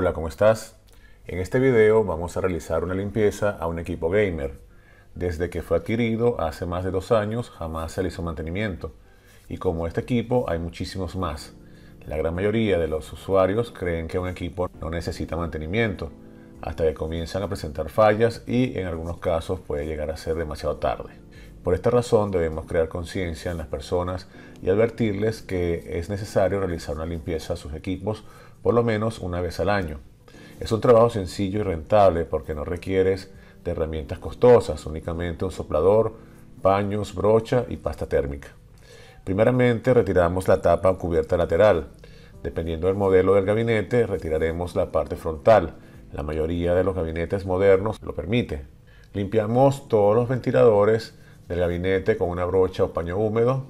Hola, ¿cómo estás? En este video vamos a realizar una limpieza a un equipo gamer. Desde que fue adquirido hace más de 2 años jamás se le hizo mantenimiento. Y como este equipo hay muchísimos más. La gran mayoría de los usuarios creen que un equipo no necesita mantenimiento, hasta que comienzan a presentar fallas y en algunos casos puede llegar a ser demasiado tarde. Por esta razón debemos crear conciencia en las personas y advertirles que es necesario realizar una limpieza a sus equipos por lo menos una vez al año. Es un trabajo sencillo y rentable porque no requieres de herramientas costosas, únicamente un soplador, paños, brocha y pasta térmica. Primeramente retiramos la tapa cubierta lateral. Dependiendo del modelo del gabinete retiraremos la parte frontal. La mayoría de los gabinetes modernos lo permite. Limpiamos todos los ventiladores del gabinete con una brocha o paño húmedo.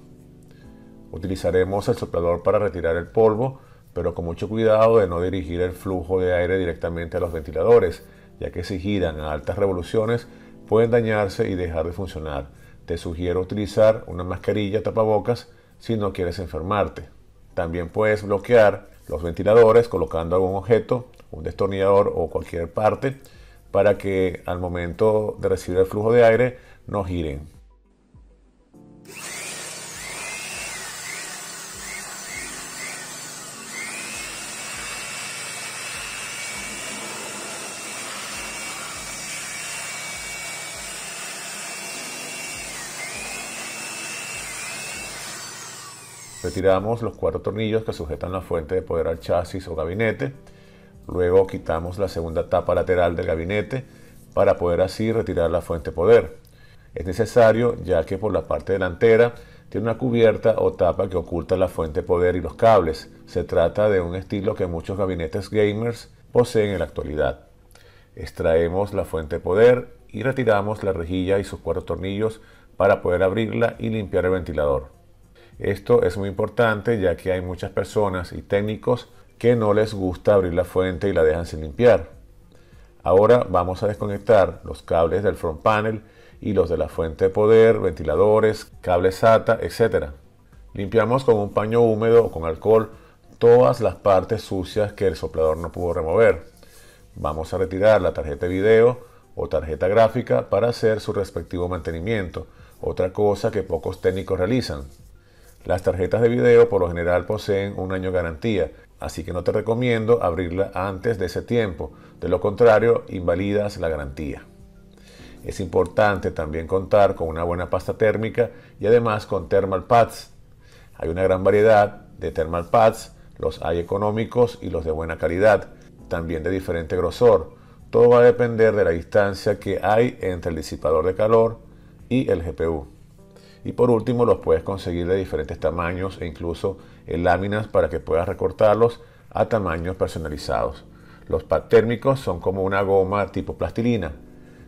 Utilizaremos el soplador para retirar el polvo, pero con mucho cuidado de no dirigir el flujo de aire directamente a los ventiladores, ya que si giran a altas revoluciones pueden dañarse y dejar de funcionar. Te sugiero utilizar una mascarilla tapabocas si no quieres enfermarte. También puedes bloquear los ventiladores colocando algún objeto, un destornillador o cualquier parte, para que al momento de recibir el flujo de aire no giren. Retiramos los 4 tornillos que sujetan la fuente de poder al chasis o gabinete. Luego quitamos la segunda tapa lateral del gabinete para poder así retirar la fuente de poder. Es necesario ya que por la parte delantera tiene una cubierta o tapa que oculta la fuente de poder y los cables. Se trata de un estilo que muchos gabinetes gamers poseen en la actualidad. Extraemos la fuente de poder y retiramos la rejilla y sus 4 tornillos para poder abrirla y limpiar el ventilador. Esto es muy importante ya que hay muchas personas y técnicos que no les gusta abrir la fuente y la dejan sin limpiar. Ahora vamos a desconectar los cables del front panel y los de la fuente de poder, ventiladores, cables SATA, etc. Limpiamos con un paño húmedo o con alcohol todas las partes sucias que el soplador no pudo remover. Vamos a retirar la tarjeta de video o tarjeta gráfica para hacer su respectivo mantenimiento, otra cosa que pocos técnicos realizan. Las tarjetas de video por lo general poseen un año de garantía, así que no te recomiendo abrirla antes de ese tiempo, de lo contrario invalidas la garantía. Es importante también contar con una buena pasta térmica y además con thermal pads. Hay una gran variedad de thermal pads, los hay económicos y los de buena calidad, también de diferente grosor. Todo va a depender de la distancia que hay entre el disipador de calor y el GPU. Y por último los puedes conseguir de diferentes tamaños e incluso en láminas para que puedas recortarlos a tamaños personalizados. Los pads térmicos son como una goma tipo plastilina.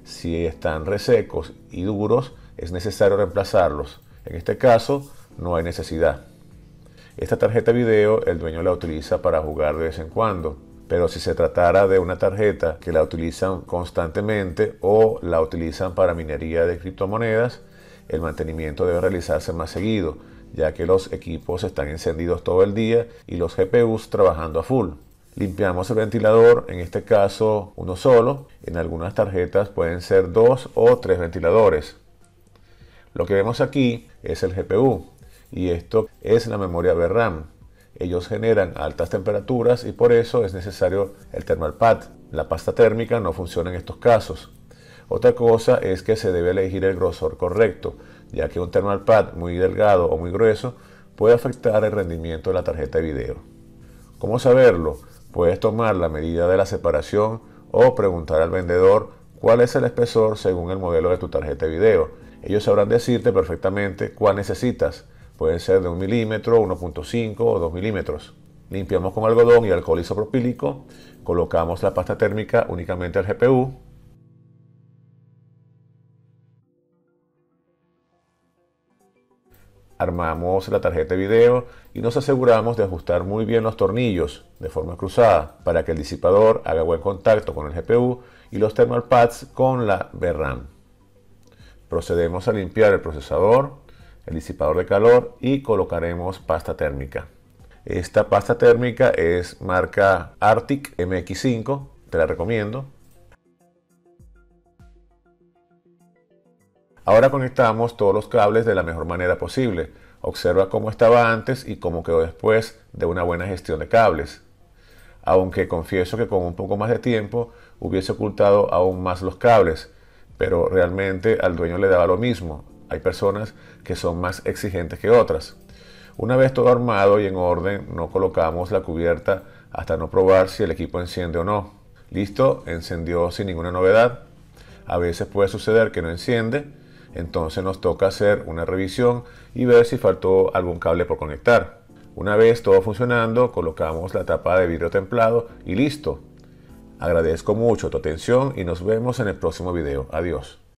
Si están resecos y duros es necesario reemplazarlos. En este caso no hay necesidad. Esta tarjeta video el dueño la utiliza para jugar de vez en cuando, pero si se tratara de una tarjeta que la utilizan constantemente o la utilizan para minería de criptomonedas, el mantenimiento debe realizarse más seguido, ya que los equipos están encendidos todo el día y los GPUs trabajando a full. Limpiamos el ventilador, en este caso uno solo, en algunas tarjetas pueden ser 2 o 3 ventiladores. Lo que vemos aquí es el GPU y esto es la memoria VRAM. Ellos generan altas temperaturas y por eso es necesario el thermal pad. La pasta térmica no funciona en estos casos. Otra cosa es que se debe elegir el grosor correcto, ya que un thermal pad muy delgado o muy grueso puede afectar el rendimiento de la tarjeta de video. ¿Cómo saberlo? Puedes tomar la medida de la separación o preguntar al vendedor cuál es el espesor según el modelo de tu tarjeta de video. Ellos sabrán decirte perfectamente cuál necesitas. Puede ser de 1 milímetro, 1.5 o 2 milímetros. Limpiamos con algodón y alcohol isopropílico. Colocamos la pasta térmica únicamente al GPU. Armamos la tarjeta de video y nos aseguramos de ajustar muy bien los tornillos de forma cruzada para que el disipador haga buen contacto con el GPU y los thermal pads con la VRAM. Procedemos a limpiar el procesador, el disipador de calor y colocaremos pasta térmica. Esta pasta térmica es marca Arctic MX5, te la recomiendo. Ahora conectamos todos los cables de la mejor manera posible. Observa cómo estaba antes y cómo quedó después de una buena gestión de cables. Aunque confieso que con un poco más de tiempo hubiese ocultado aún más los cables, pero realmente al dueño le daba lo mismo. Hay personas que son más exigentes que otras. Una vez todo armado y en orden, no colocamos la cubierta hasta no probar si el equipo enciende o no. Listo, encendió sin ninguna novedad. A veces puede suceder que no enciende, entonces nos toca hacer una revisión y ver si faltó algún cable por conectar. Una vez todo funcionando, colocamos la tapa de vidrio templado y listo. Agradezco mucho tu atención y nos vemos en el próximo video. Adiós.